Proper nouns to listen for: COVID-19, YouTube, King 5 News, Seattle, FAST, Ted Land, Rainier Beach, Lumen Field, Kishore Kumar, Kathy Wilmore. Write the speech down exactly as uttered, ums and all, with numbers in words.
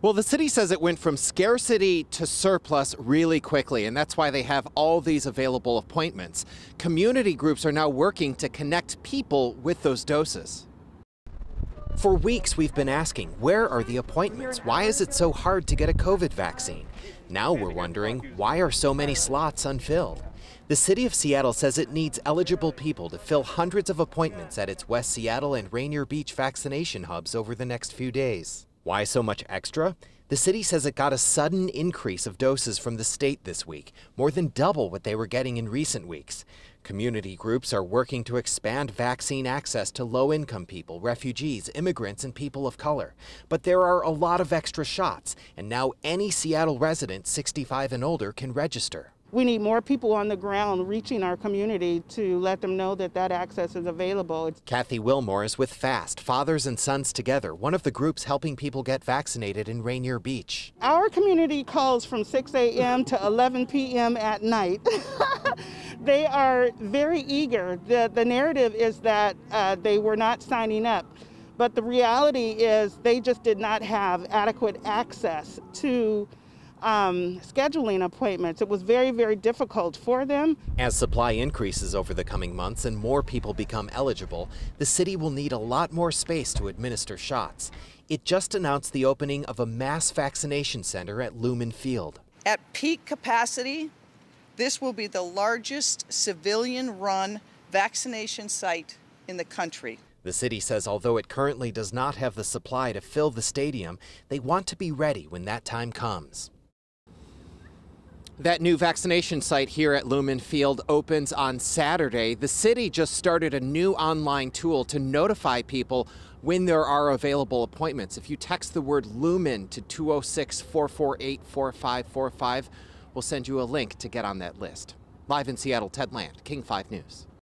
Well, the city says it went from scarcity to surplus really quickly, and that's why they have all these available appointments. Community groups are now working to connect people with those doses. For weeks, we've been asking, where are the appointments? Why is it so hard to get a COVID vaccine? Now we're wondering, why are so many slots unfilled? The city of Seattle says it needs eligible people to fill hundreds of appointments at its West Seattle and Rainier Beach vaccination hubs over the next few days. Why so much extra? The city says it got a sudden increase of doses from the state this week, more than double what they were getting in recent weeks. Community groups are working to expand vaccine access to low-income people, refugees, immigrants, and people of color. But there are a lot of extra shots, and now any Seattle resident sixty-five and older can register. We need more people on the ground reaching our community to let them know that that access is available. Kathy Wilmore is with FAST, Fathers and Sons Together, one of the groups helping people get vaccinated in Rainier Beach. Our community calls from six A M to eleven P M at night. They are very eager. The, the narrative is that uh, they were not signing up. But the reality is they just did not have adequate access to Um, scheduling appointments. It was very, very difficult for them. As supply increases over the coming months and more people become eligible, the city will need a lot more space to administer shots. It just announced the opening of a mass vaccination center at Lumen Field. At peak capacity, this will be the largest civilian-run vaccination site in the country. The city says although it currently does not have the supply to fill the stadium, they want to be ready when that time comes. That new vaccination site here at Lumen Field opens on Saturday. The city just started a new online tool to notify people when there are available appointments. If you text the word Lumen to two oh six, four four eight, four five four five, we'll send you a link to get on that list. Live in Seattle, Ted Land, King five News.